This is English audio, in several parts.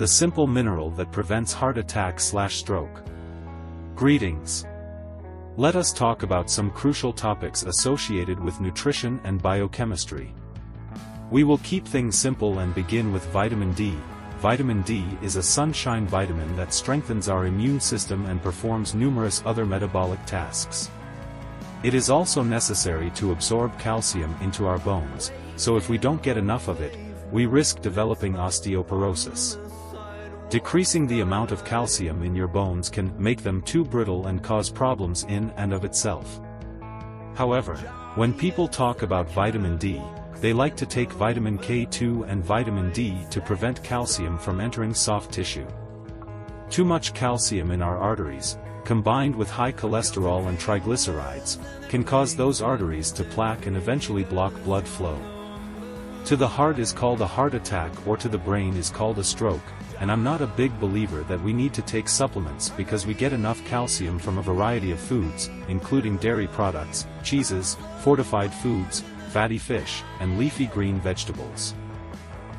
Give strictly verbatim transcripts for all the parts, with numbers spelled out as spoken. The simple mineral that prevents heart attack slash stroke. Greetings. Let us talk about some crucial topics associated with nutrition and biochemistry. We will keep things simple and begin with vitamin D. Vitamin D is a sunshine vitamin that strengthens our immune system and performs numerous other metabolic tasks. It is also necessary to absorb calcium into our bones, so if we don't get enough of it, we risk developing osteoporosis. Decreasing the amount of calcium in your bones can make them too brittle and cause problems in and of itself. However, when people talk about vitamin D, they like to take vitamin K two and vitamin D to prevent calcium from entering soft tissue. Too much calcium in our arteries, combined with high cholesterol and triglycerides, can cause those arteries to plaque and eventually block blood flow. To the heart is called a heart attack, or to the brain is called a stroke, and I'm not a big believer that we need to take supplements because we get enough calcium from a variety of foods, including dairy products, cheeses, fortified foods, fatty fish, and leafy green vegetables.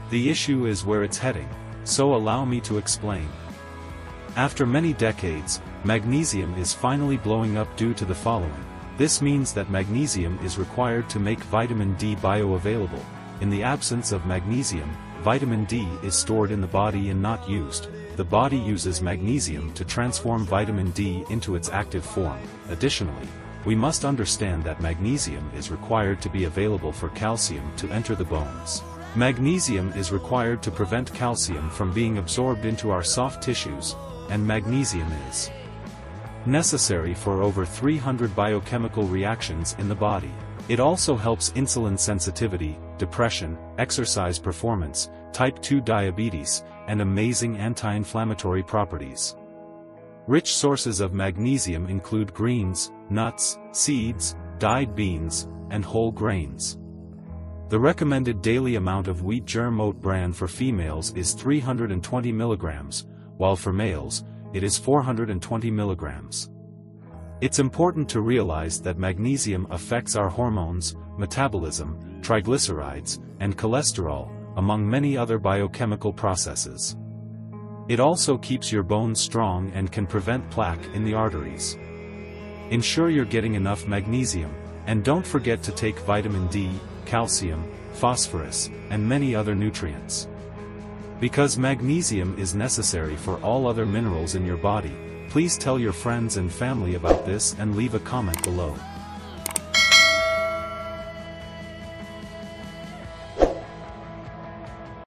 The issue is where it's heading, so allow me to explain. After many decades, magnesium is finally blowing up due to the following. This means that magnesium is required to make vitamin D bioavailable. In the absence of magnesium, vitamin D is stored in the body and not used. The body uses magnesium to transform vitamin D into its active form. Additionally, we must understand that magnesium is required to be available for calcium to enter the bones. Magnesium is required to prevent calcium from being absorbed into our soft tissues, and magnesium is necessary for over three hundred biochemical reactions in the body. It also helps insulin sensitivity, depression, exercise performance, type two diabetes, and amazing anti-inflammatory properties. Rich sources of magnesium include greens, nuts, seeds, dyed beans, and whole grains. The recommended daily amount of wheat germ oat bran for females is three hundred twenty milligrams, while for males, it is four hundred twenty milligrams. It's important to realize that magnesium affects our hormones, metabolism, triglycerides, and cholesterol, among many other biochemical processes. It also keeps your bones strong and can prevent plaque in the arteries. Ensure you're getting enough magnesium, and don't forget to take vitamin D, calcium, phosphorus, and many other nutrients. Because magnesium is necessary for all other minerals in your body, please tell your friends and family about this and leave a comment below.